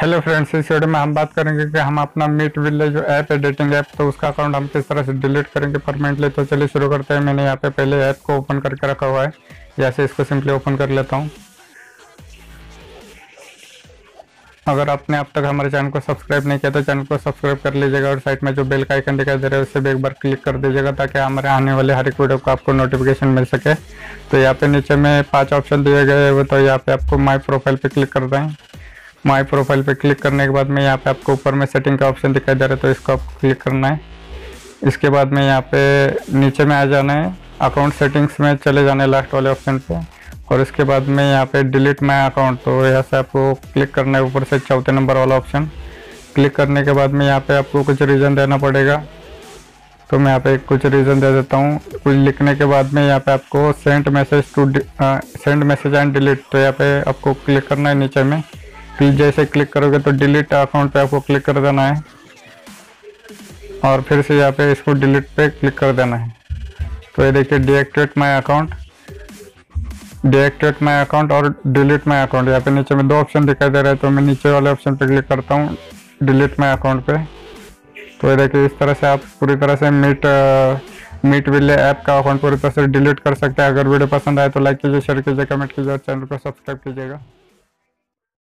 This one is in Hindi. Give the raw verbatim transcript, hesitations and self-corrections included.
हेलो फ्रेंड्स, इस वीडियो में हम बात करेंगे कि हम अपना मीटविल जो ऐप है, डेटिंग ऐप, तो उसका अकाउंट हम किस तरह से डिलीट करेंगे परमानेंटली। तो चलिए शुरू करते हैं। मैंने यहाँ पे पहले ऐप को ओपन करके रखा हुआ है। जैसे इसको सिंपली ओपन कर लेता हूँ। अगर आपने अब तक हमारे चैनल को सब्सक्राइब नहीं किया तो चैनल को सब्सक्राइब कर लीजिएगा और साइड में जो बेल का आइकन दिखाई दे रहा है उससे भी एक बार क्लिक कर दीजिएगा ताकि हमारे आने वाले हर एक वीडियो को आपको नोटिफिकेशन मिल सके। तो यहाँ पे नीचे में पांच ऑप्शन दिए गए हैं, तो यहाँ पे आपको माय प्रोफाइल पे क्लिक करते हैं। माय प्रोफाइल पे क्लिक करने के बाद में यहाँ पे आपको ऊपर में सेटिंग का ऑप्शन दिखाई दे रहा है, तो इसको आपको क्लिक करना है। इसके बाद में यहाँ पे नीचे में आ जाना है, अकाउंट सेटिंग्स में चले जाना है लास्ट वाले ऑप्शन पे, और इसके बाद में यहाँ पे डिलीट माय अकाउंट, तो यहाँ से आपको क्लिक करना है ऊपर से चौथे नंबर वाला ऑप्शन। क्लिक करने के बाद में यहाँ पे आपको कुछ रीज़न देना पड़ेगा, तो मैं यहाँ पे कुछ रीज़न दे देता हूँ। कुछ लिखने के बाद में यहाँ पे आपको send message to send message and delete, तो यहाँ पे आपको क्लिक करना है नीचे में। फिर जैसे क्लिक करोगे तो डिलीट अकाउंट पर आपको क्लिक कर देना है और फिर से यहाँ पे इसको डिलीट पे क्लिक कर देना है। तो ये देखिए, deactivate my account, deactivate my account और डिलीट माय अकाउंट, यहाँ पे नीचे में दो ऑप्शन दिखाई दे रहे हैं, तो मैं नीचे वाले ऑप्शन पे क्लिक करता हूँ डिलीट माय अकाउंट पे। तो ये देखिए, इस तरह से आप पूरी तरह से मीट मीटविल ऐप का अकाउंट पूरी तरह से डिलीट कर सकते हैं। अगर वीडियो पसंद आए तो लाइक कीजिए, शेयर कीजिए, कमेंट कीजिए और चैनल को सब्सक्राइब कीजिएगा।